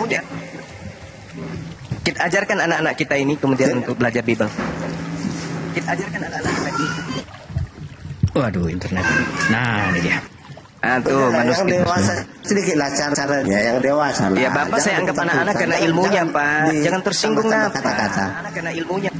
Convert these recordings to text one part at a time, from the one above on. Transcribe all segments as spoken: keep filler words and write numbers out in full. Kemudian kita ajarkan anak-anak kita ini kemudian untuk belajar Bible. Kita ajarkan anak-anak kita ini. Waduh, internet. Nah, ini dia. Ah, tuh, manuskrip sedikitlah caranya yang dewasa. Ya, Bapak, jangan saya anggap anak-anak karena ilmunya, jangan, Pak. Di, jangan tersinggung lah kata-kata. Anak karena ilmunya.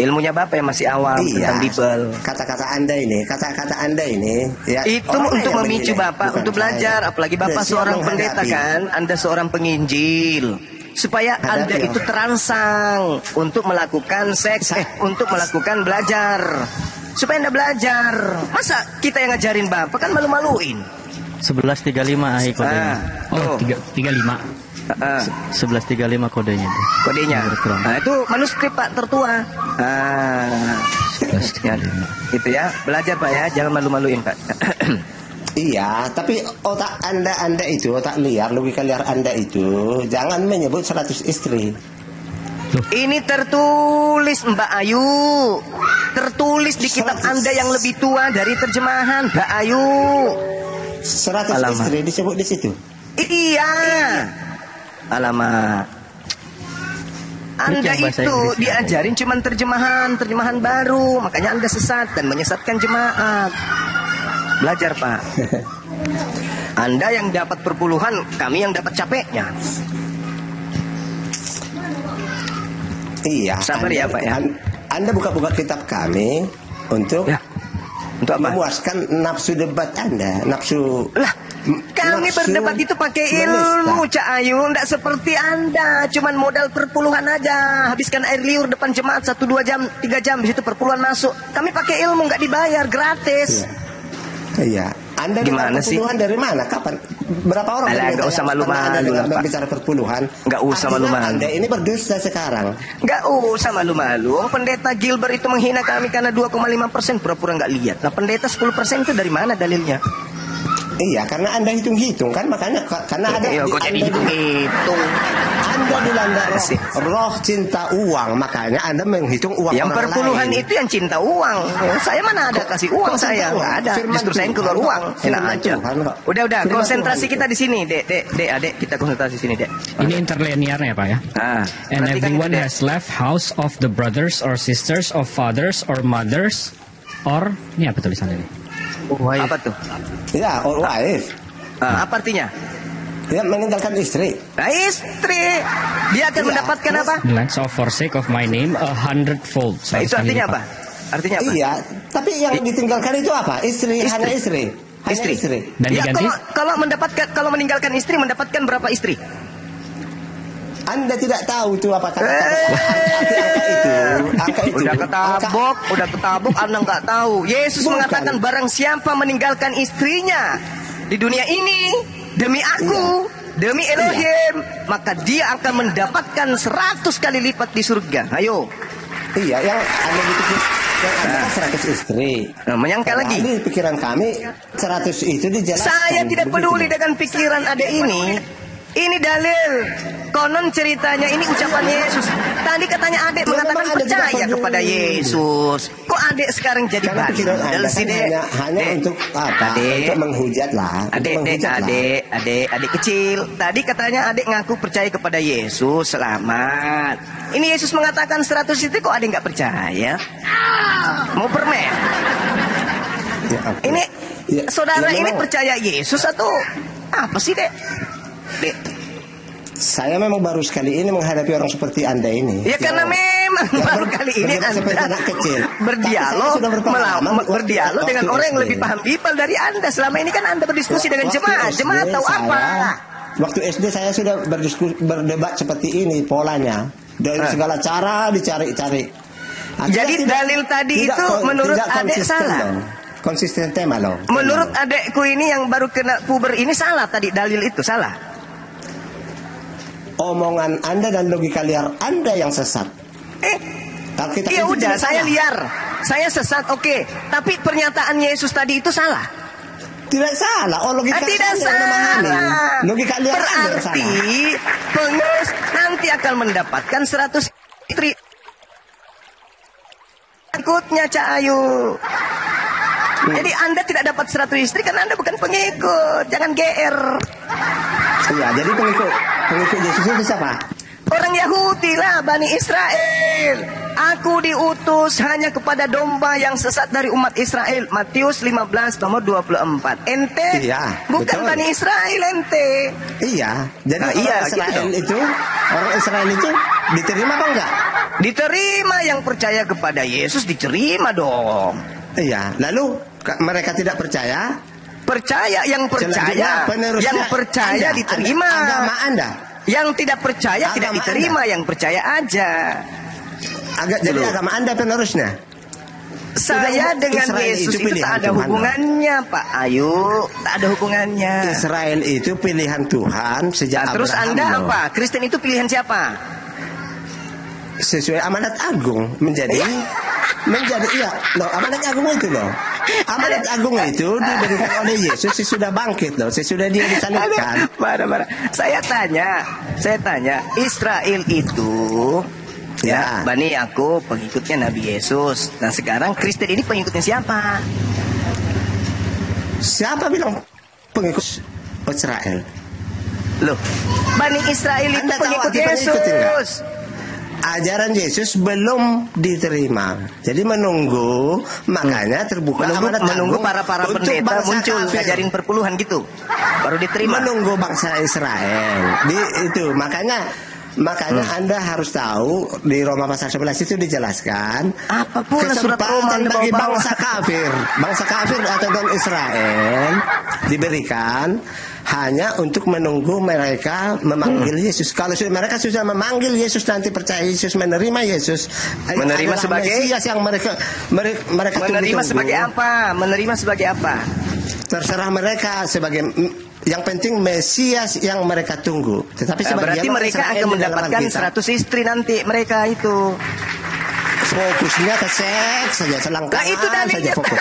Ilmunya Bapak yang masih awal, iya, tentang Bible. Kata-kata Anda ini, kata-kata Anda ini ya, itu untuk memicu menilai, Bapak untuk belajar, saya. Apalagi Bapak Udah, seorang pendeta kan, Anda seorang penginjil. Supaya Anda itu terangsang untuk melakukan seks, eh, untuk melakukan belajar. Supaya Anda belajar. Masa kita yang ngajarin Bapak kan malu-maluin. sebelas tiga puluh lima ai kodenya. Oh, tiga tiga puluh lima. Uh, sebelas tiga puluh lima kodenya itu. Kodenya. Nah, itu manuskrip Pak tertua. Ah, sebelas tiga puluh lima. Itu ya, belajar Pak ya, jangan malu-maluin Pak. Iya, tapi otak Anda Anda itu otak liar, logika liar Anda itu jangan menyebut seratus istri. Loh. Ini tertulis Mbak Ayu. Tertulis di kitab seratus. Anda yang lebih tua dari terjemahan Mbak Ayu. seratus Alamak. Istri disebut di situ. Iya. Alamak. Anda itu diajarin cuman terjemahan, terjemahan baru, makanya Anda sesat dan menyesatkan jemaat. Belajar Pak. Anda yang dapat perpuluhan, kami yang dapat capeknya. Iya. Sabar anda, ya Pak ya. Anda buka-buka kitab kami untuk ya. Untuk apa? Memuaskan nafsu debat Anda, nafsu. Lah, kami nafsu berdebat itu pakai ilmu, Cak Ayu, enggak seperti Anda, cuman modal perpuluhan aja. Habiskan air liur depan jemaat satu dua jam, tiga jam, di situ perpuluhan masuk. Kami pakai ilmu, enggak dibayar, gratis. Ya. Iya, Anda gimana sih? Dari mana? Kapan? Berapa orang? Alah, gak usah malu-malu lah, Pak. Bicara perpuluhan. Gak usah malu-malu. Anda ini berdusta sekarang. Gak usah malu-malu. Pendeta Gilbert itu menghina kami karena dua koma lima persen pura-pura gak lihat. Nah, pendeta sepuluh persen itu dari mana dalilnya? Iya, karena Anda hitung-hitung kan, makanya karena ada iya, kok jadi hitung-hitung. Anda dilanda roh, roh cinta uang, makanya Anda menghitung uang yang perpuluhan lain. Itu yang cinta uang. Saya mana ada kasih uang, saya nggak ada. Justru saya keluar uang. Enak aja. Udah udah, konsentrasi kita di sini, Dek, Dek, Dek, Adek, kita konsentrasi di sini, Dek. Ini interlinearnya ya, Pak ya. Ah, and everyone has left house of the brothers or sisters of fathers or mothers or ini apa tulisannya ini? Wife. Apa tuh? Ya, or wife. Uh, apa artinya? Dia meninggalkan istri. Nah, istri. Dia akan ya, mendapatkan apa? Lands of forsake of my name a hundredfold. Nah, itu artinya apa? Artinya apa? Iya, tapi yang ditinggalkan itu apa? Istri, istri. Hanya istri. Hanya istri. Istri. Dan ya, diganti? Kalau, kalau mendapatkan, kalau meninggalkan istri, mendapatkan berapa istri? Anda tidak tahu itu apa kata itu. Angka itu. Udah ketabok, angka. udah ketabok, Anda nggak tahu. Yesus Bukan. mengatakan barang siapa meninggalkan istrinya di dunia ini demi aku, iya. demi Elohim, iya. maka dia akan mendapatkan seratus kali lipat di surga. Ayo. Iya, yang Anda dipikir yang Anda seratus istri. Nah, menyangka lagi. Ini pikiran kami seratus itu dijelaskan. Saya tidak peduli begitu. Dengan pikiran ada ini. Ini dalil, konon ceritanya ini ucapan Yesus. Tadi katanya adek mengatakan percaya kepada Yesus. Kok adek sekarang jadi bandel sih, Dek? Hanya untuk apa? Untuk menghujat lah. Adek, adek, adek, adek kecil. Tadi katanya adek ngaku percaya kepada Yesus, selamat. Ini Yesus mengatakan seratus itu kok adek nggak percaya? Mau permen? Ini saudara ini percaya Yesus atau apa sih, Dek? Dek. Saya memang baru sekali ini menghadapi orang seperti Anda ini. Ya, ya karena memang ya, baru kali ini Anda anak kecil. Berdialog berdialog berdialog dengan orang yang lebih paham Bible dari Anda. Selama ini kan Anda berdiskusi ya, dengan jemaat. Jemaat tahu apa? Waktu S D saya sudah berdiskusi berdebat seperti ini polanya. Dari eh. segala cara dicari-cari. Jadi tidak, dalil tadi tidak, itu kon, menurut Anda salah. Dong. Konsisten tema loh. Menurut adekku ini yang baru kena puber ini salah tadi dalil itu salah. Omongan Anda dan logika liar Anda yang sesat. Eh, tapi ya udah saya salah. Liar, saya sesat oke. Okay. Tapi pernyataan Yesus tadi itu salah. Tidak salah. Oh logika tidak salah. Logika liar berarti pengurus nanti akan mendapatkan seratus istri. Ikutnya Cak Ayu. Jadi Anda tidak dapat seratus istri karena Anda bukan pengikut. Jangan G R. Iya, jadi pengikut pengikut Yesus itu siapa? Orang Yahudi lah, Bani Israel. Aku diutus hanya kepada domba yang sesat dari umat Israel. Matius lima belas nomor dua puluh empat. Ente iya, bukan betul. Bani Israel ente. Iya. Jadi nah, iya, Israel gitu itu, orang Israel itu diterima apa enggak? Diterima, yang percaya kepada Yesus diterima dong. Iya. Lalu mereka tidak percaya? Percaya, yang percaya, yang percaya anda, diterima. Agama Anda. Yang tidak percaya agama tidak diterima, anda. Yang percaya aja. Agak jadi agama Anda penerusnya. Saya Udah, dengan Israel Yesus itu, itu tak ada hubungannya, Allah. Pak Ayu, tak ada hubungannya. Israel itu pilihan Tuhan sejak nah, Abraham. Terus Anda loh. Apa? Kristen itu pilihan siapa? Sesuai amanat agung menjadi menjadi iya loh, amanat agung itu loh. Amanat agung itu diberikan oleh Yesus sesudah bangkit loh, sesudah dia disalibkan. Marah-marah. Saya tanya, saya tanya, Israel itu ya, ya, Bani Yakub pengikutnya Nabi Yesus. Nah, sekarang Kristen ini pengikutnya siapa? Siapa bilang pengikut Israel? Loh, Bani Israel itu pengikut Yesus. Ajaran Yesus belum diterima, jadi menunggu, makanya terbuka menunggu, menunggu para para pendeta muncul ngajarin perpuluhan gitu, baru diterima. Menunggu bangsa Israel, di, itu makanya makanya hmm. Anda harus tahu di Roma pasal sebelas itu dijelaskan apapun kesempatan bagi bangsa kafir, bangsa kafir atau non Israel diberikan. Hanya untuk menunggu mereka memanggil hmm. Yesus. Kalau mereka sudah memanggil Yesus, nanti percaya Yesus, menerima Yesus, menerima sebagai Mesias yang mereka mereka, mereka menerima tunggu, sebagai apa? Menerima sebagai apa? Terserah mereka sebagai, yang penting Mesias yang mereka tunggu. Tetapi nah, berarti mereka akan mendapatkan seratus istri nanti mereka itu. Fokusnya ke seks saja, selangkangan nah, itu saja fokus.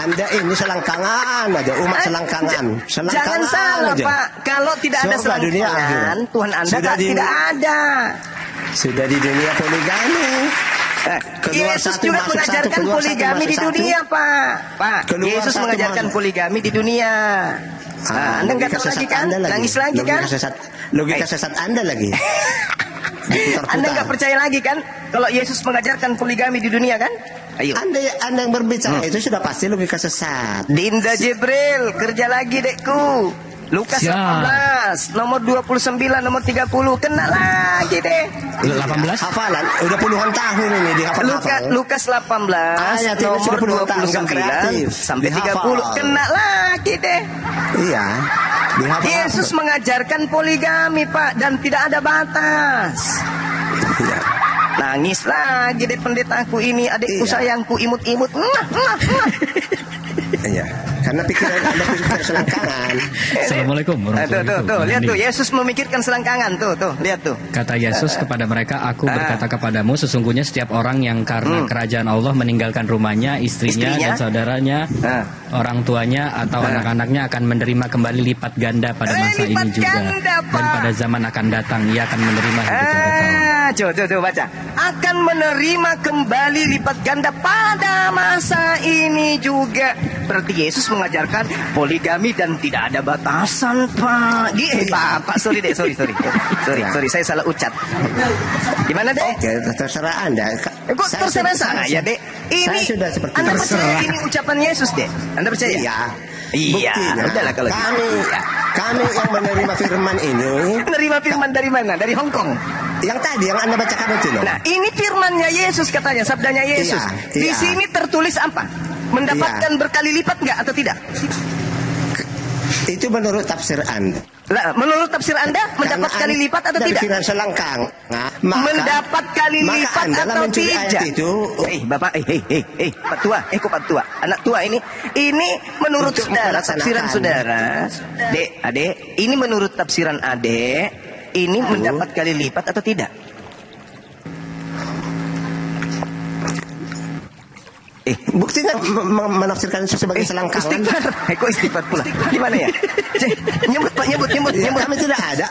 Anda ini selangkangan aja, umat selangkangan. selangkangan Jangan salah aja. Pak, kalau tidak so, ada selangkangan, dunia, Tuhan Anda tak, di, tidak ada. Sudah di dunia poligami. Eh, Yesus satu, juga mengajarkan satu, poligami satu, di dunia, satu. Pak. Pak, keluar Yesus satu, mengajarkan mana? Poligami di dunia. Ah, nah, anda nggak tahu lagi kan? Lagi. Nangis lagi logika kan? Sesat, logika eh. sesat Anda lagi. Anda nggak percaya lagi kan? Kalau Yesus mengajarkan poligami di dunia kan? Ayo. Anda, anda yang berbicara hmm. itu sudah pasti logika sesat. Dinda Jibril, kerja lagi dekku. Lukas delapan belas, nomor dua puluh sembilan, nomor tiga puluh, kena lagi deh. delapan belas? Hafalan, udah puluhan tahun ini dihafal-hafal. Lukas delapan belas, ayat nomor dua puluh sembilan sampai tiga puluh, kena lagi deh. Iya. Dihafal. Yesus mengajarkan poligami, Pak, dan tidak ada batas. Iya. Nangis lagi deh pendetaku ini, adikku iya. sayangku imut-imut. Iya, karena pikiran Anda pikiran selangkangan. Assalamualaikum warahmatullahi wabarakatuh. Tuh, tuh, lihat tuh, Yesus memikirkan selangkangan tuh, tuh, lihat tuh. Kata Yesus kepada mereka, aku berkata kepadamu sesungguhnya setiap orang yang karena hmm. kerajaan Allah meninggalkan rumahnya, istrinya, istrinya? dan saudaranya, ha. orang tuanya atau anak-anaknya akan menerima kembali lipat ganda pada masa eh, ini ganda, juga. Pak. Dan pada zaman akan datang ia akan menerima hidup yang kekal. Coba, coba, coba baca. Akan menerima kembali lipat ganda pada masa ini juga. Berarti Yesus mengajarkan poligami dan tidak ada batasan, Pak. Gih, Pak, Pak, sorry deh, sorry, sorry, sorry, sorry, saya salah ucap. Gimana deh? Oke, terserah Anda. Kok terserah saya deh? Ini, Anda percaya ini ucapan Yesus deh? Anda percaya? Iya. Iya, udahlah kalau kami, gitu. Kami yang menerima firman ini. Menerima firman dari mana? Dari Hong Kong. Yang tadi yang Anda bacakan itu loh. Nah, ini firmannya Yesus katanya, sabdanya Yesus. Iya, iya. Di sini tertulis apa? Mendapatkan iya. berkali lipat nggak atau tidak? Itu menurut tafsir Anda. Nah, menurut tafsir Anda mendapat Karena kali lipat atau tidak? Selangkang. Nah, maka, mendapat kali maka lipat Andalah atau tidak? Itu. Eh, Bapak, eh, eh, eh, eh, Pak Tua, eh, kok Pak Tua, anak tua ini, ini menurut Untuk saudara, tafsiran saudara, Dek, Adek, ini menurut tafsiran Adek, ini Aduh. mendapat kali lipat atau tidak? Eh, buktinya menafsirkan sebagai selangkangan. Istighfar. Eh, kok istighfar pula? Gimana ya? Nyebut, Pak, nyebut, nyebut, nyebut. Kami tidak ada.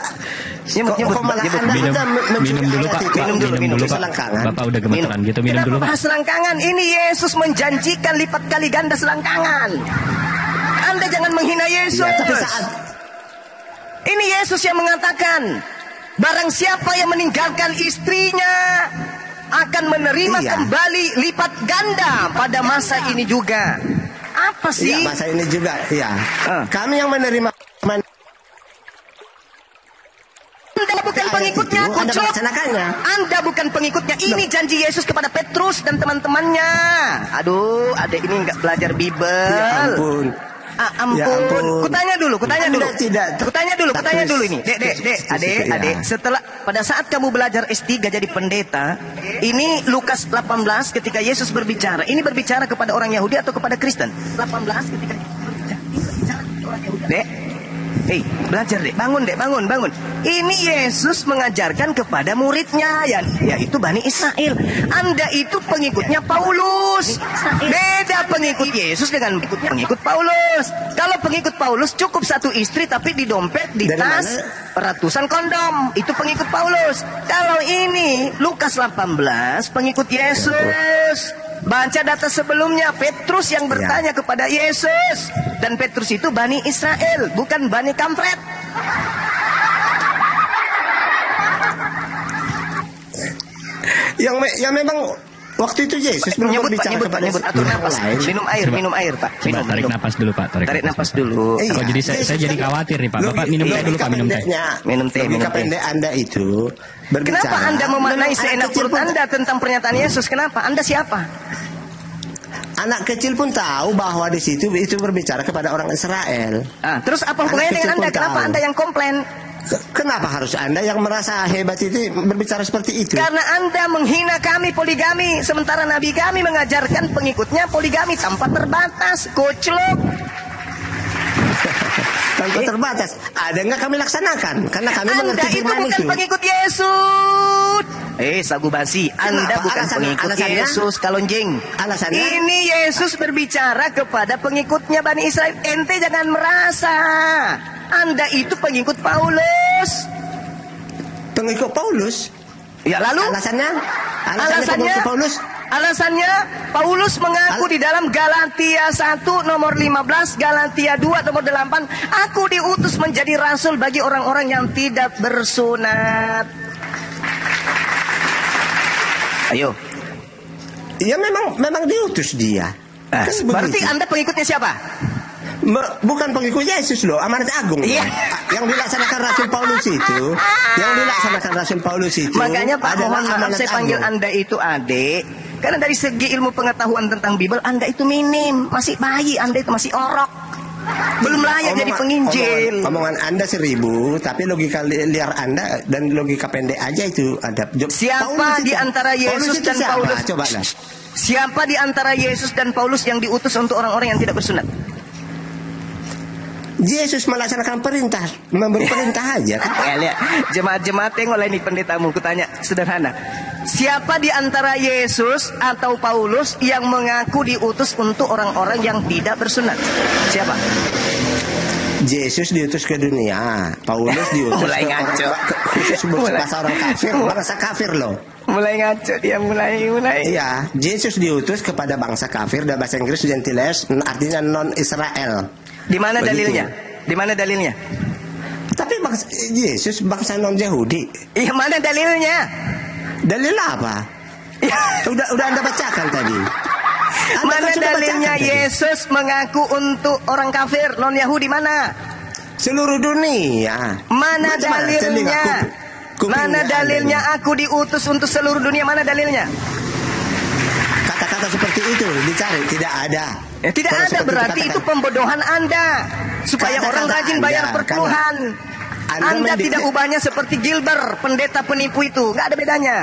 Nyebut, nyebut, nyebut. Minum dulu, Pak. Minum dulu, minum dulu, selangkangan. Bapak udah gemeteran gitu, minum dulu, Pak. Selangkangan, ini Yesus menjanjikan lipat kali ganda selangkangan. Anda jangan menghina Yesus. Tapi saat Ini Yesus yang mengatakan, barang siapa yang meninggalkan istrinya akan menerima iya. kembali lipat ganda pada masa ini juga. Apa sih? Iya, masa ini juga, iya. Uh. Kami yang menerima. Men Anda bukan pengikutnya, itu, Anda, Anda bukan pengikutnya. Ini janji Yesus kepada Petrus dan teman-temannya. Aduh, adek ini nggak belajar Bible. Ya ampun. Ah, ampun. Ya ampun. Kutanya dulu, kutanya dulu. Tidak. Kutanya dulu, kutanya dulu ini. Dek, dek, dek, adek, adek. Setelah pada saat kamu belajar S tiga jadi pendeta, ini Lukas delapan belas ketika Yesus berbicara. Ini berbicara kepada orang Yahudi atau kepada Kristen? delapan belas ketika berbicara kepada orang Yahudi. Dek. Hei, belajar dek, bangun dek, bangun, bangun. Ini Yesus mengajarkan kepada muridnya, yaitu Bani Israel. Anda itu pengikutnya Paulus. Beda pengikut Yesus dengan pengikut Paulus. Kalau pengikut Paulus cukup satu istri, tapi di dompet, di tas, ratusan kondom. Itu pengikut Paulus. Kalau ini, Lukas delapan belas, pengikut Yesus. Baca data sebelumnya, Petrus yang bertanya ya. kepada Yesus. Dan Petrus itu Bani Israel, bukan Bani Kampret. Yang, me yang memang waktu itu Yesus menyebut, Pak, nyebut, Pak, nyebut. Atur napas, minum air, coba, minum air, Pak. Minum, coba, tarik minum. napas dulu, Pak. Tarik, tarik napas, napas dulu. Eh, iya. Oh, jadi saya, saya jadi khawatir nih, Pak. Bapak minum teh dulu, Pak, minum teh. Minum teh, minum teh. Anda itu berbicara. Kenapa Anda memaknai seenak perut Anda tentang pernyataan Yesus? Kenapa? Anda siapa? Anak kecil pun tahu bahwa di situ itu berbicara kepada orang Israel. Ah, terus apa hubungannya dengan Anda? Kenapa Anda yang komplain? Kenapa harus Anda yang merasa hebat itu berbicara seperti itu? Karena Anda menghina kami poligami, sementara Nabi kami mengajarkan pengikutnya poligami tanpa terbatas. Koclok. Tanpa eh. terbatas. Ada nggak kami laksanakan? Karena kami Anda mengerti itu bukan itu. Pengikut Yesus. Eh, sagu basi, Anda Kenapa? bukan alasan, pengikut alasannya? Yesus, kalonjing. Alasannya? Ini Yesus berbicara kepada pengikutnya Bani Israel. Ente jangan merasa. Anda itu pengikut Paulus. Pengikut Paulus? Ya, lalu? Alasannya? Alasannya? Alasannya? Paulus? Alasannya Paulus mengaku Al di dalam Galatia satu nomor lima belas, Galatia dua nomor delapan, aku diutus menjadi rasul bagi orang-orang yang tidak bersunat. Ayo. Ya memang memang diutus dia. Eh, berarti Anda pengikutnya siapa? Me, bukan pengikut Yesus loh, amanat agung. Iya. Yang dilaksanakan Rasul Paulus itu, yang dilaksanakan Rasul Paulus itu. Makanya Pak, mohon maaf saya panggil agung. Anda itu adik. Karena dari segi ilmu pengetahuan tentang Bible, Anda itu minim, masih bayi, Anda itu masih orok, belum layak omongan, jadi penginjil. Omongan, omongan Anda seribu, tapi logika liar Anda dan logika pendek aja itu ada. Siapa Paulus di itu? antara Yesus Paulus dan siapa? Paulus? Coba lah. Siapa di antara Yesus dan Paulus yang diutus untuk orang-orang yang tidak bersunat? Yesus melaksanakan perintah, memberi perintah aja. Jemaat-jemaat tengoklah ini pendetamu, kutanya sederhana. Siapa di antara Yesus atau Paulus yang mengaku diutus untuk orang-orang yang tidak bersunat? Siapa? Yesus diutus ke dunia, Paulus diutus mulai ngaco. Khusus bahasa orang kafir, bahasa kafir loh. Mulai ngaco dia, mulai mulai. Iya, Yesus diutus kepada bangsa kafir dan bahasa Inggris Gentiles, artinya non-Israel. Di mana dalilnya? Di mana dalilnya? Tapi bangsa, Yesus bangsa non Yahudi. Iya, mana dalilnya? Dalil apa? Ya. Udah udah Anda bacakan tadi. Anda mana kan dalilnya Yesus tadi? mengaku untuk orang kafir non Yahudi mana? Seluruh dunia. Mana Macam dalilnya? Kuping, mana dalilnya adanya. aku diutus untuk seluruh dunia? Mana dalilnya? Kata-kata seperti itu dicari tidak ada. Ya, tidak Kalau ada berarti katakan, itu pembodohan Anda supaya kata -kata orang rajin anda, bayar perkeluhan. Anda, anda tidak ubahnya seperti Gilbert pendeta penipu itu, nggak ada bedanya.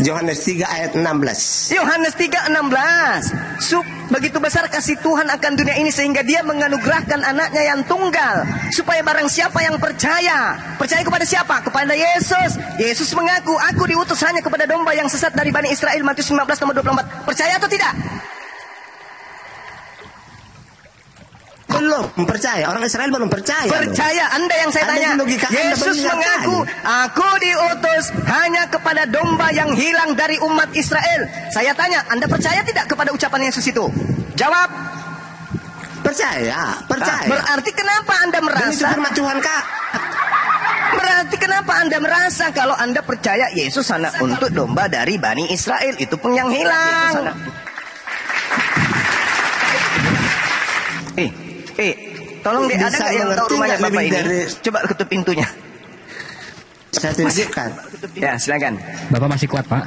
Yohanes tiga ayat enam belas. Yohanes tiga enam belas. Sup, begitu besar kasih Tuhan akan dunia ini sehingga dia menganugerahkan anaknya yang tunggal supaya barang siapa yang percaya, percaya kepada siapa? Kepada Yesus. Yesus mengaku, aku diutus hanya kepada domba yang sesat dari Bani Israel, Matius lima belas nomor dua puluh empat. Percaya atau tidak? Belum percaya, orang Israel belum percaya. Percaya, loh. Anda yang saya anda tanya. Yesus mengaku, aku diutus hanya kepada domba yang hilang dari umat Israel. Saya tanya, Anda percaya tidak kepada ucapan Yesus itu? Jawab. Percaya, percaya. Berarti kenapa Anda merasa? Demi firman Tuhan, Kak. Berarti kenapa Anda merasa kalau Anda percaya Yesus anak untuk domba dari Bani Israel itu pun yang hilang? Eh, eh, tolong deh, ada nggak yang tahu rumahnya Bapak ini? Dari... Coba ketuk pintunya. Saya tunjukkan. Ya, silakan. Bapak masih kuat, Pak.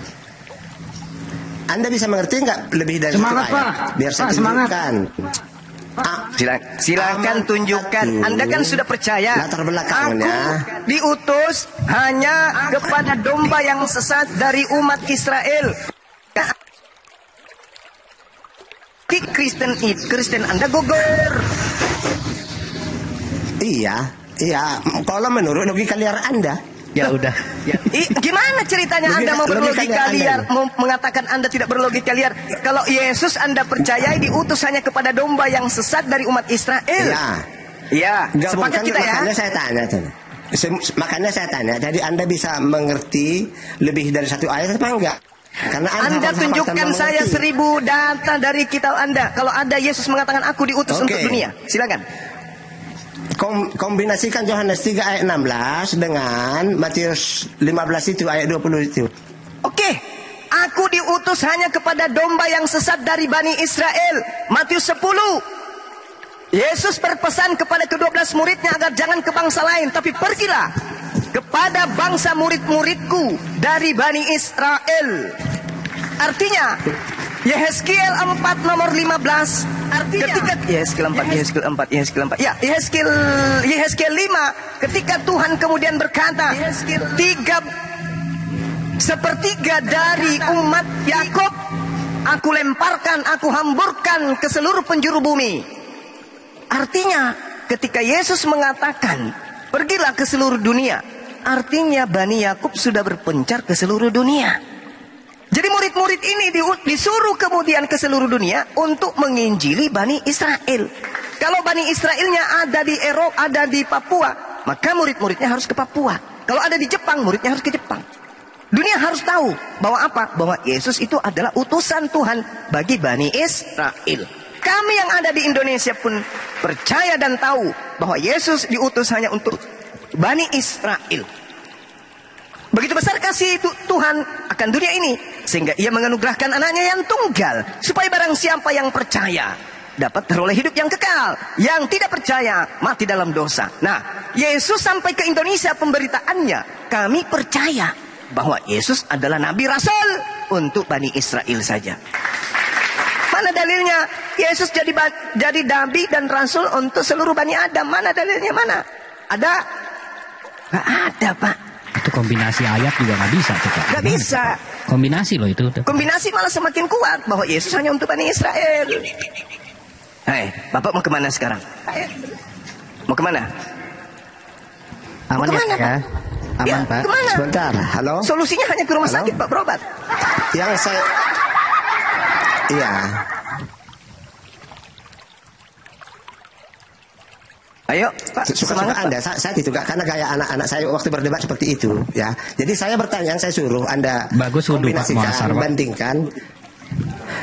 Anda bisa mengerti nggak lebih dari semangat, itu? Pak. Biar saya Pak, tunjukkan. Semangat. Ah, silakan, silakan tunjukkan. Anda kan sudah percaya. Latar belakangnya. Aku diutus hanya kepada domba yang sesat dari umat Israel. Kristen itu Kristen Anda gugur. Iya, iya. Kalau menurut logika liar Anda, ya udah. Ya. I, gimana ceritanya Anda mau berlogika liar, mau mengatakan Anda tidak berlogika liar? Kalau Yesus Anda percayai diutus hanya kepada domba yang sesat dari umat Israel. Iya. Iya. Sepakat kita ya. Makanya saya tanya, tanya. Se makanya saya tanya. Jadi Anda bisa mengerti lebih dari satu ayat apa enggak? Karena anda, anda tunjukkan saya mengerti. Seribu data dari kitab Anda. Kalau ada Yesus mengatakan aku diutus okay. untuk dunia. Silakan. Kom kombinasikan Yohanes tiga ayat enam belas dengan Matius lima belas itu ayat dua puluh itu. Oke, okay. Aku diutus hanya kepada domba yang sesat dari Bani Israel. Matius sepuluh. Yesus berpesan kepada kedua belas muridnya agar jangan ke bangsa lain, tapi pergilah kepada bangsa murid-muridku dari Bani Israel. Artinya Yehezkiel empat nomor lima belas artinya ketika Yehezkiel empat Yehezkiel empat Yehezkiel empat ya Yehezkiel Yehezkiel lima ketika Tuhan kemudian berkata Yehezkiel tiga sepertiga dari umat Yakub aku lemparkan, aku hamburkan ke seluruh penjuru bumi. Artinya ketika Yesus mengatakan pergilah ke seluruh dunia, artinya Bani Yakub sudah berpencar ke seluruh dunia. Jadi murid-murid ini disuruh kemudian ke seluruh dunia untuk menginjili Bani Israel. Kalau Bani Israelnya ada di Eropa, ada di Papua, maka murid-muridnya harus ke Papua. Kalau ada di Jepang, muridnya harus ke Jepang. Dunia harus tahu bahwa apa? Bahwa Yesus itu adalah utusan Tuhan bagi Bani Israel. Kami yang ada di Indonesia pun percaya dan tahu bahwa Yesus diutus hanya untuk Bani Israel. Begitu besar kasih Tuhan akan dunia ini, sehingga ia menganugerahkan anaknya yang tunggal, supaya barang siapa yang percaya dapat teroleh hidup yang kekal, yang tidak percaya mati dalam dosa. Nah, Yesus sampai ke Indonesia pemberitaannya, kami percaya bahwa Yesus adalah Nabi Rasul untuk Bani Israel saja. Mana dalilnya? Yesus jadi jadi Nabi dan Rasul untuk seluruh Bani Adam. Mana dalilnya? Mana? Ada? Nggak ada, Pak. Itu kombinasi ayat juga nggak bisa tuh, Pak. Nggak bisa. Kombinasi loh itu. Kombinasi malah semakin kuat bahwa Yesus hanya untuk Bani Israel. Hei, Bapak mau kemana sekarang? Mau kemana? Aman mau kemana, ya, Pak? Aman, ya, Pak. Kemana? Sebentar, halo? Solusinya hanya ke rumah halo? sakit, Pak, berobat. Yang saya... Iya. Ayo, Pak, semangat Anda. Pak. Saya, saya ditugakkan gaya anak-anak saya waktu berdebat seperti itu, ya. Jadi saya bertanya, saya suruh Anda bagus wudhu, Pak, muasar, Pak. Bandingkan,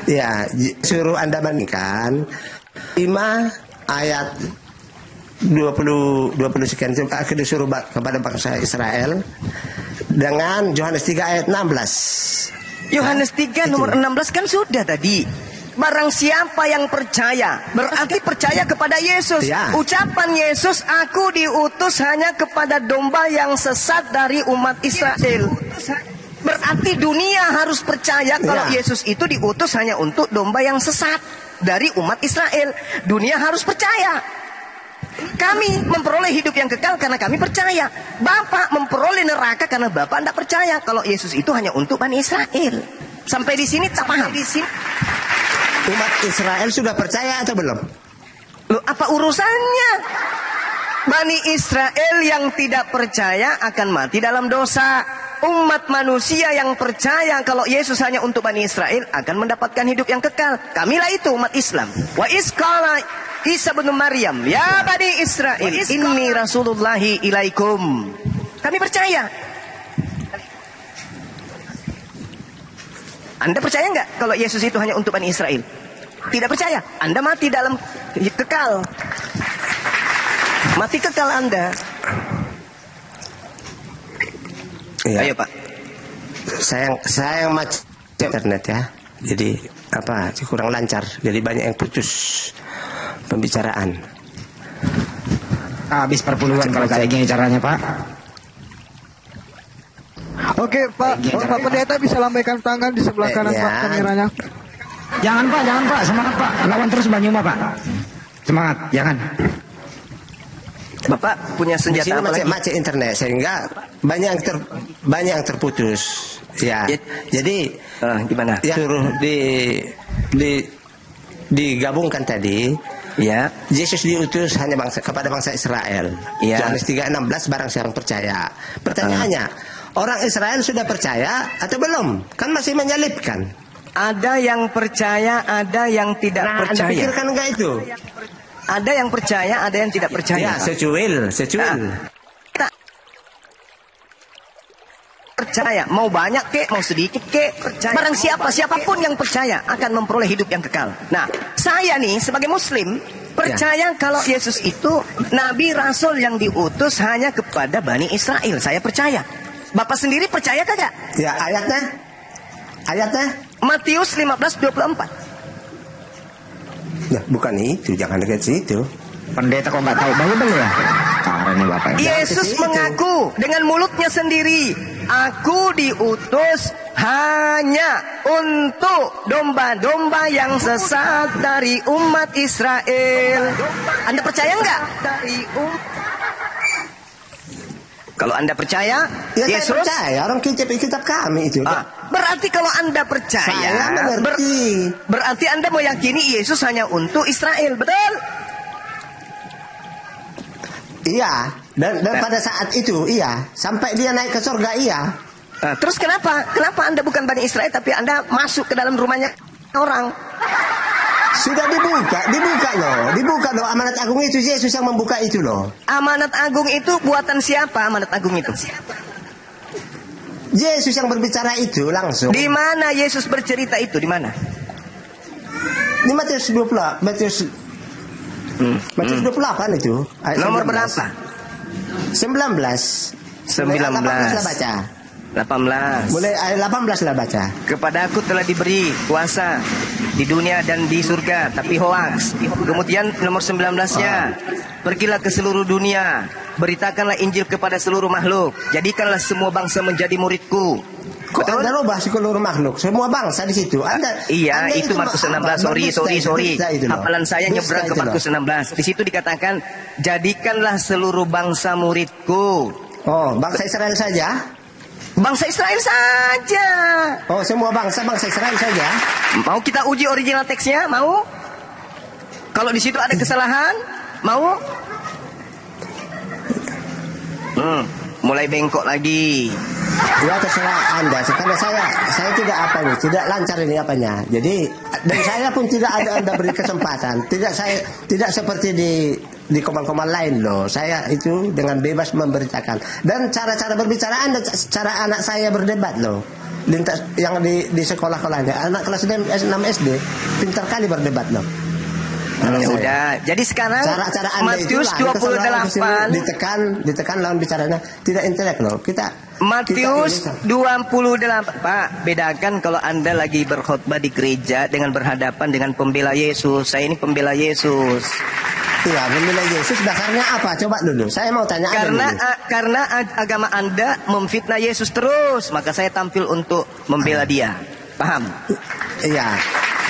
ya, suruh Anda bandingkan lima ayat dua puluh dua puluh sekian akhirnya disuruh kepada bangsa Israel dengan Yohanes tiga ayat enam belas. Yohanes tiga nah, nomor enam belas kan sudah tadi. Barang siapa yang percaya, berarti percaya kepada Yesus. Ya. Ucapan Yesus, aku diutus hanya kepada domba yang sesat dari umat Israel. Berarti dunia harus percaya kalau ya. Yesus itu diutus hanya untuk domba yang sesat dari umat Israel. Dunia harus percaya. Kami memperoleh hidup yang kekal karena kami percaya. Bapak memperoleh neraka karena Bapak tidak percaya kalau Yesus itu hanya untuk Bani Israel. Sampai di sini tak paham. Di sini. Umat Israel sudah percaya atau belum? Loh, apa urusannya? Bani Israel yang tidak percaya akan mati dalam dosa. Umat manusia yang percaya kalau Yesus hanya untuk Bani Israel akan mendapatkan hidup yang kekal. Kamilah itu umat Islam. Wa iz qala Isa bin Maryam, ya Bani Israel, inni rasulullahi ilaikum. Kami percaya. Anda percaya nggak kalau Yesus itu hanya untuk Bani Israel? Tidak percaya. Anda mati dalam kekal. Mati kekal Anda. Ya. Ayo Pak. Saya saya yang macet internet ya. Jadi apa? Kurang lancar. Jadi banyak yang putus pembicaraan. Habis perpuluhan kalau kayak gini caranya Pak. Oke Pak, oh, Pak Pendeta bisa lambaikan tangan di sebelah kanan ya. Pak kameranya. Jangan Pak, jangan Pak, semangat Pak. Lawan terus Banyuma Pak. Semangat, jangan. Bapak punya senjata macet macet internet sehingga banyak yang ter, banyak yang terputus. Ya. Jadi uh, gimana? Ya. Suruh di di digabungkan tadi. Ya, Yesus diutus hanya bangsa, kepada bangsa Israel. Ya. Yohanes tiga ayat enam belas barang siapa percaya. Pertanyaannya, uh. orang Israel sudah percaya atau belum? Kan masih menyalipkan. Ada yang percaya, ada yang tidak nah, percaya. Anda pikirkan enggak itu? Ada yang percaya, ada yang tidak percaya. Ya, secuil, secuil. Nah, tak percaya, mau banyak kek, mau sedikit kek, percaya. Barang siapa, siapapun yang percaya akan memperoleh hidup yang kekal. Nah, saya nih sebagai Muslim percaya ya. Kalau Yesus itu Nabi Rasul yang diutus hanya kepada Bani Israel. Saya percaya. Bapak sendiri percaya kagak? Ya, ayatnya, ayatnya Matius lima belas dua puluh empat. Nah, bukan itu, jangan dekat situ. Pendeta kok nggak tahu banget dong ya? Karena Bapak Yesus mengaku dengan mulutnya sendiri, aku diutus hanya untuk domba-domba yang sesat dari umat Israel. Anda percaya nggak? Kalau Anda percaya, ya, Yesus saya percaya. Orang kitab kitab kami itu. Ah, berarti kalau Anda percaya, saya mengerti. Ber, berarti Anda meyakini Yesus hanya untuk Israel, betul? Iya. Dan, dan nah. pada saat itu, iya. Sampai dia naik ke surga, iya. Nah, terus kenapa? Kenapa Anda bukan Bani Israel, tapi Anda masuk ke dalam rumahnya orang? Sudah dibuka, dibuka loh, dibuka loh. Amanat agung itu Yesus yang membuka itu loh. Amanat agung itu buatan siapa? Amanat agung itu siapa? Yesus yang berbicara itu langsung. Di mana Yesus bercerita itu? Di mana? Di Matius dua puluh, Matius, hmm. Matius dua puluh delapan itu. Nomor berapa? Sembilan belas. Sembilan belas. Baca. delapan belas. Boleh delapan belas lah baca. Kepada aku telah diberi kuasa di dunia dan di surga, tapi hoaks. Kemudian nomor sembilan belasnya, pergilah ke seluruh dunia, beritakanlah Injil kepada seluruh makhluk, jadikanlah semua bangsa menjadi muridku. Kok betul? Anda ubah seluruh makhluk, semua bangsa di situ. Anda, iya, anda itu Markus enam belas. Apa? Sorry, sorry, sorry. Hafalan saya nyebrang ke Markus enam belas. Di situ dikatakan, jadikanlah seluruh bangsa muridku. Oh, bangsa Israel saja? Bangsa Israel saja. Oh, semua bangsa, bangsa Israel saja. Mau kita uji original teksnya? Mau? Kalau di situ ada kesalahan, mau? Hmm, mulai bengkok lagi. Ya terserah Anda. Karena saya, saya tidak apa nih, tidak lancar ini apanya. Jadi dan saya pun tidak ada Anda beri kesempatan. Tidak saya, tidak seperti di. Di koman-koman lain loh, saya itu dengan bebas memberitakan. Dan cara-cara berbicara Anda, cara anak saya berdebat loh. Lintas yang di, di sekolah sekolahnya, anak kelas enam S D, pintar kali berdebat loh. Ya udah, jadi sekarang cara-cara Anda Matius itu dua puluh delapan ditekan, ditekan lawan bicaranya tidak intelek loh. Kita Matius dua puluh delapan, Pak, bedakan kalau Anda lagi berkhotbah di gereja dengan berhadapan dengan pembela Yesus. Saya ini pembela Yesus. Iya, pembela Yesus dasarnya apa? Coba dulu, saya mau tanya. Karena a, karena agama Anda memfitnah Yesus terus, maka saya tampil untuk membela dia. Paham? Iya.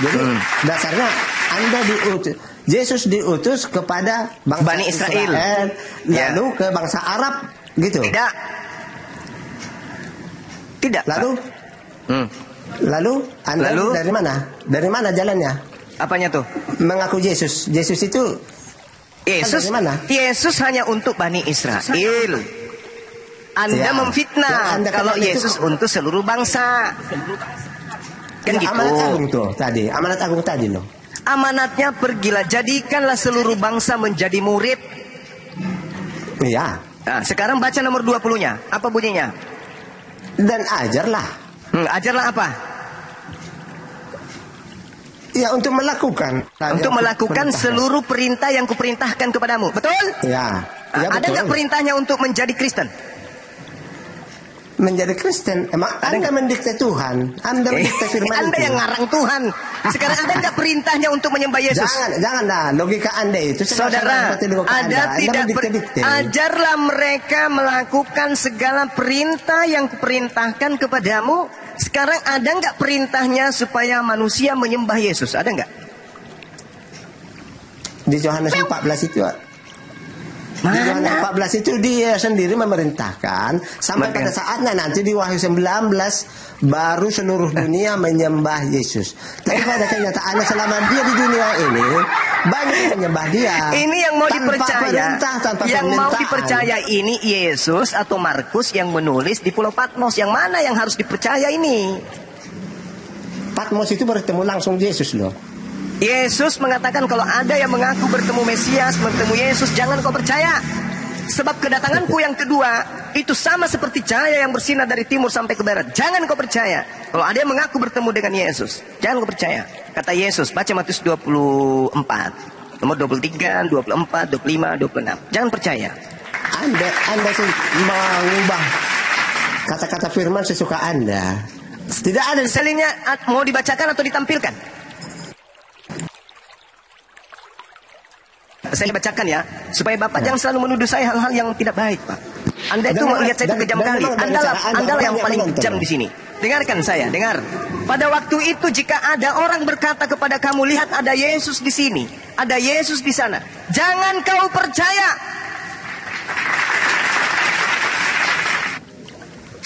Jadi hmm. dasarnya Anda diutus, Yesus diutus kepada bangsa Bani Israel, Israel ya. Lalu ke bangsa Arab, gitu. Tidak. Tidak. Lalu? Hmm. Lalu Anda lalu? dari mana? Dari mana jalannya? Apanya tuh? Mengaku Yesus. Yesus itu Yesus, Yesus hanya untuk Bani Israel. Anda ya. memfitnah ya, anda kalau Yesus itu untuk seluruh bangsa. Kan ya, gitu. Amanat agung tuh tadi, amanat agung tadi loh. Amanatnya pergilah, jadikanlah seluruh bangsa menjadi murid. Iya. Nah, sekarang baca nomor dua puluh-nya. Apa bunyinya? Dan ajarlah. Hmm, ajarlah apa? Ya, untuk melakukan. Nah, untuk melakukan seluruh perintah yang kuperintahkan kepadamu. Betul? Ya. Ya, ada nggak perintahnya untuk menjadi Kristen? Menjadi Kristen, emang Anda mendikte Tuhan, Anda mendikte firman Anda itu. Yang ngarang Tuhan. Sekarang ada nggak perintahnya untuk menyembah Yesus? Jangan, jangan dah, logika Anda itu. Saudara, ada anda. tidak anda ber... ajarlah mereka melakukan segala perintah yang kuperintahkan kepadamu. Sekarang ada nggak perintahnya supaya manusia menyembah Yesus? Ada nggak? Di Yohanes empat belas itu, Pak. Mana? empat belas itu dia sendiri memerintahkan sampai Maka. pada saatnya nanti di Wahyu sembilan belas baru seluruh dunia menyembah Yesus. Tapi pada kenyataannya selama dia di dunia ini banyak yang menyembah dia. Ini yang mau tanpa dipercaya. Perintah, tanpa yang mau dipercaya ini Yesus atau Markus yang menulis di Pulau Patmos, yang mana yang harus dipercaya ini? Patmos itu bertemu langsung Yesus loh. Yesus mengatakan kalau ada yang mengaku bertemu Mesias, bertemu Yesus, jangan kau percaya. Sebab kedatanganku yang kedua, itu sama seperti cahaya yang bersinar dari timur sampai ke barat. Jangan kau percaya. Kalau ada yang mengaku bertemu dengan Yesus, jangan kau percaya. Kata Yesus, baca Matius dua puluh empat, nomor dua puluh tiga, dua puluh empat, dua puluh lima, dua puluh enam. Jangan percaya. Anda, anda mengubah kata-kata firman sesuka Anda. Tidak ada selingnya, mau dibacakan atau ditampilkan? Saya bacakan ya, supaya Bapak ya. jangan selalu menuduh saya hal-hal yang tidak baik, Pak. Anda itu melihat saya itu kejam kali. Andalah, andalah yang paling kejam di sini. Dengarkan saya, dengar. Pada waktu itu jika ada orang berkata kepada kamu, lihat ada Yesus di sini, ada Yesus di sana, jangan kau percaya.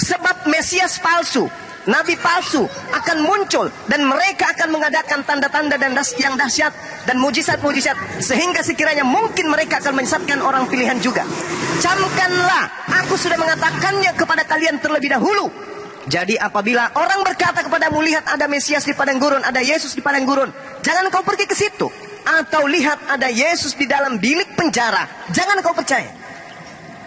Sebab Mesias palsu, nabi palsu akan muncul dan mereka akan mengadakan tanda-tanda dan yang dahsyat dan mujizat-mujizat sehingga sekiranya mungkin mereka akan menyesatkan orang pilihan juga. Camkanlah, aku sudah mengatakannya kepada kalian terlebih dahulu. Jadi apabila orang berkata kepadamu, lihat ada Mesias di padang gurun, ada Yesus di padang gurun, jangan kau pergi ke situ. Atau lihat ada Yesus di dalam bilik penjara, jangan kau percaya.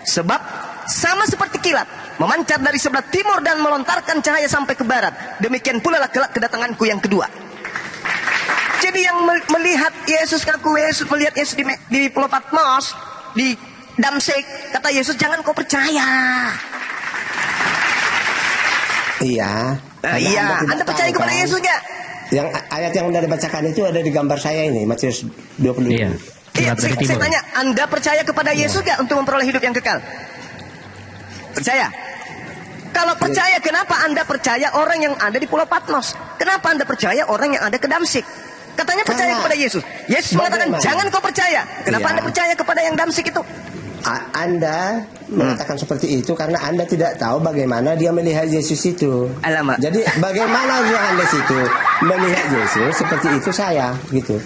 Sebab sama seperti kilat memancar dari sebelah timur dan melontarkan cahaya sampai ke barat, demikian pula lah kelak kedatanganku yang kedua. Jadi yang melihat Yesus, kaku Yesus melihat Yesus di, di Pulau Patmos, di Damsik, kata Yesus jangan kau percaya. Iya. Nah, iya. Anda, anda percaya tahu, kepada kan? Yesus nggak? Yang ayat yang udah dibacakan itu ada di gambar saya ini, Matius dua puluh. Iya. Iya, saya, saya tanya, Anda percaya kepada iya. Yesus nggak untuk memperoleh hidup yang kekal? Percaya. Kalau percaya, kenapa Anda percaya orang yang ada di Pulau Patmos? Kenapa Anda percaya orang yang ada ke Damsik? Katanya percaya Karena, kepada Yesus. Yesus mengatakan, jangan kau percaya. Kenapa iya. Anda percaya kepada yang Damsik itu? Anda mengatakan hmm. seperti itu karena Anda tidak tahu bagaimana dia melihat Yesus itu. Alamak. Jadi bagaimana Yohanes itu melihat Yesus seperti itu saya gitu.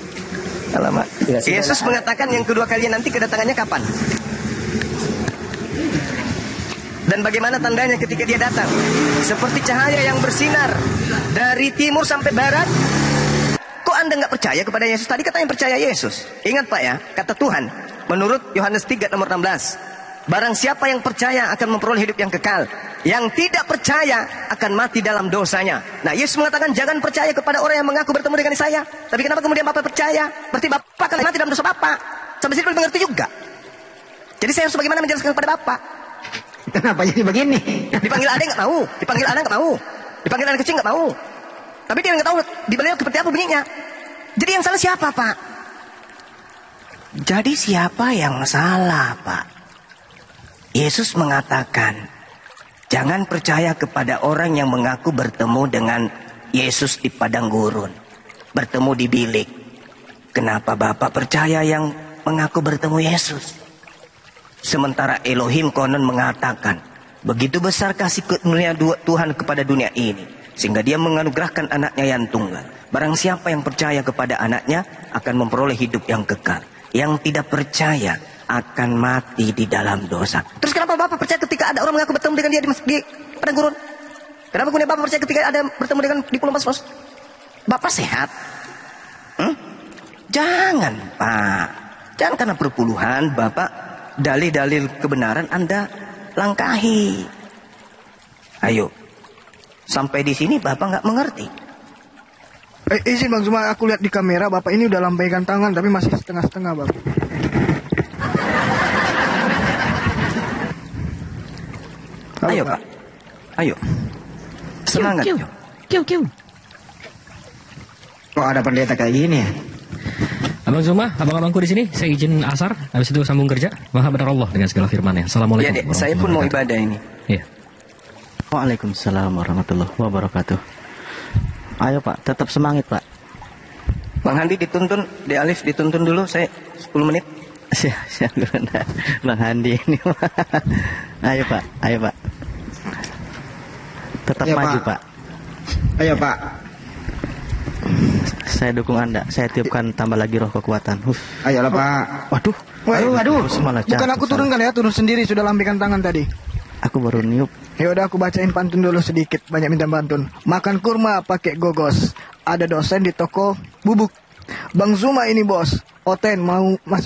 Alamak. Tidak, Yesus sebenarnya. mengatakan yang kedua kalinya nanti kedatangannya kapan? Dan bagaimana tandanya ketika dia datang? Seperti cahaya yang bersinar dari timur sampai barat. Kok Anda nggak percaya kepada Yesus? Tadi katanya percaya Yesus. Ingat Pak ya, kata Tuhan menurut Yohanes tiga nomor enam belas. Barang siapa yang percaya akan memperoleh hidup yang kekal. Yang tidak percaya akan mati dalam dosanya. Nah, Yesus mengatakan jangan percaya kepada orang yang mengaku bertemu dengan saya. Tapi kenapa kemudian Bapak percaya? Berarti Bapak akan mati dalam dosa Bapak. Sampai sini belum mengerti juga. Jadi saya harus bagaimana menjelaskan kepada Bapak? Kenapa jadi begini? Dipanggil ada nggak mau, dipanggil ada nggak mau, dipanggil anak kecil nggak mau. Tapi dia nggak tahu di beliau seperti apa bunyinya. Jadi yang salah siapa, Pak? Jadi siapa yang salah, Pak? Yesus mengatakan, jangan percaya kepada orang yang mengaku bertemu dengan Yesus di padang gurun, bertemu di bilik. Kenapa Bapak percaya yang mengaku bertemu Yesus? Sementara Elohim konon mengatakan, begitu besar kasih kurnia Tuhan kepada dunia ini, sehingga dia menganugerahkan anaknya yang tunggal. Barang siapa yang percaya kepada anaknya, akan memperoleh hidup yang kekal. Yang tidak percaya, akan mati di dalam dosa. Terus kenapa Bapak percaya ketika ada orang mengaku bertemu dengan dia di, di padang gurun? Kenapa kemudian Bapak percaya ketika ada bertemu dengan di Pulau Patmos? Bapak sehat? Hmm? Jangan, Pak. Jangan karena perpuluhan, Bapak. Dalil-dalil kebenaran Anda langkahi. Ayo, sampai di sini Bapak nggak mengerti. Eh, izin Bang Zuma, aku lihat di kamera Bapak ini udah lambaikan tangan tapi masih setengah-setengah, Bang. Ayo, Pak. Ayo. Semangat. Kiu, kiu, kiu. Kok ada pendeta kayak gini ya? Abang Zuma, abang-abangku di sini, saya izin asar, habis itu sambung kerja. Maha benar Allah dengan segala firman-Nya. Assalamualaikum. Ya, saya pun mau ibadah ini. Iya. Waalaikumsalam warahmatullahi wabarakatuh. Ayo Pak, tetap semangat Pak. Bang Handi dituntun, De Alif dituntun dulu, saya sepuluh menit. Siap, siap, Bang Handi ini. Ayo Pak, ayo Pak. Tetap ayo, maju Pak. Pak. Ayo Pak. Saya dukung Anda, saya tiupkan tambah lagi roh kekuatan. Huff. Ayolah Pak. Waduh, waduh, waduh. Bukan aku turunkan ya, turun sendiri, sudah lambaikan tangan tadi. Aku baru niup. Ya udah, aku bacain pantun dulu sedikit, banyak minta pantun. Makan kurma pakai gogos, ada dosen di toko bubuk. Bang Zuma ini bos, Oten mau masuk.